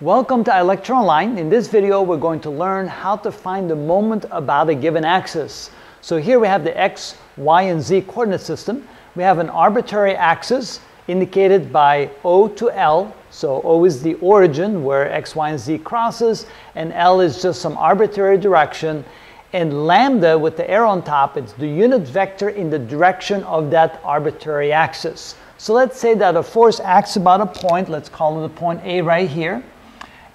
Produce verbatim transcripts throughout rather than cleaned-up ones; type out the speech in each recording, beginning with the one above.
Welcome to iLecture Online. In this video we're going to learn how to find the moment about a given axis. So here we have the x, y, and z coordinate system. We have an arbitrary axis indicated by O to L. So O is the origin where x, y, and z crosses, and L is just some arbitrary direction, and lambda with the arrow on top, it's the unit vector in the direction of that arbitrary axis. So let's say that a force acts about a point, let's call it a point A right here.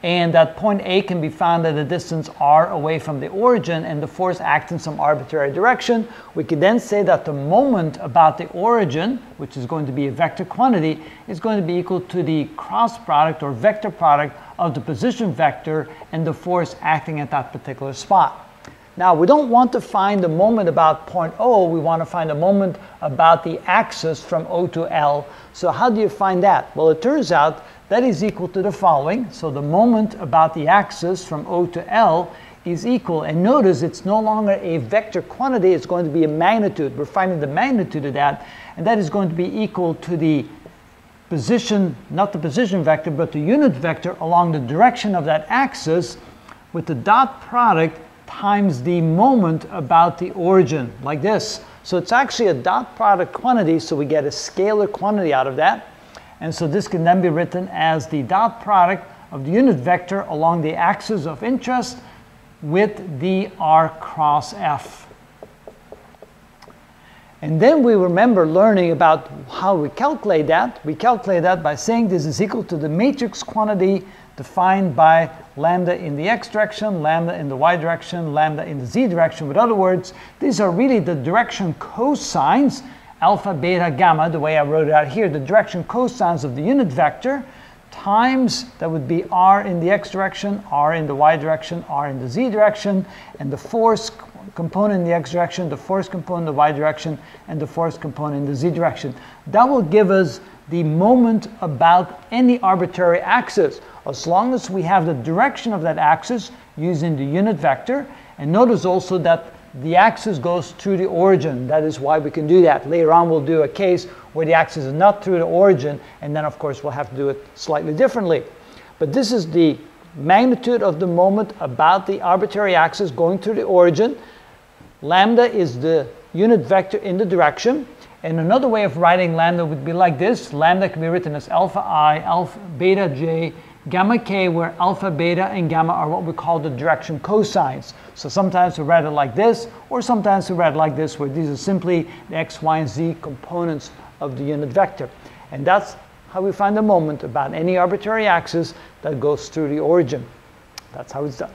And that point A can be found at a distance r away from the origin, and the force acts in some arbitrary direction. We could then say that the moment about the origin, which is going to be a vector quantity, is going to be equal to the cross product or vector product of the position vector and the force acting at that particular spot. Now, we don't want to find the moment about point O, we want to find a moment about the axis from O to L. So how do you find that? Well, it turns out that is equal to the following. So the moment about the axis from O to L is equal, and notice it's no longer a vector quantity, it's going to be a magnitude. We're finding the magnitude of that, and that is going to be equal to the position, not the position vector, but the unit vector along the direction of that axis with the dot product times the moment about the origin, like this. So it's actually a dot product quantity, so we get a scalar quantity out of that. And so this can then be written as the dot product of the unit vector along the axis of interest with dr cross f. And then we remember learning about how we calculate that. We calculate that by saying this is equal to the matrix quantity defined by lambda in the x direction, lambda in the y direction, lambda in the z direction. In other words, these are really the direction cosines, alpha, beta, gamma, the way I wrote it out here, the direction cosines of the unit vector times, that would be r in the x direction, r in the y direction, r in the z direction, and the force component in the x direction, the force component in the y direction, and the force component in the z direction. That will give us the moment about any arbitrary axis, as long as we have the direction of that axis using the unit vector. And notice also that the axis goes through the origin. That is why we can do that. Later on we'll do a case where the axis is not through the origin, and then of course we'll have to do it slightly differently. But this is the magnitude of the moment about the arbitrary axis going through the origin. Lambda is the unit vector in the direction. And another way of writing lambda would be like this. Lambda can be written as alpha I, alpha beta j, gamma k, where alpha, beta, and gamma are what we call the direction cosines. So sometimes we write it like this, or sometimes we write it like this, where these are simply the x, y, and z components of the unit vector. And that's how we find the moment about any arbitrary axis that goes through the origin. That's how it's done.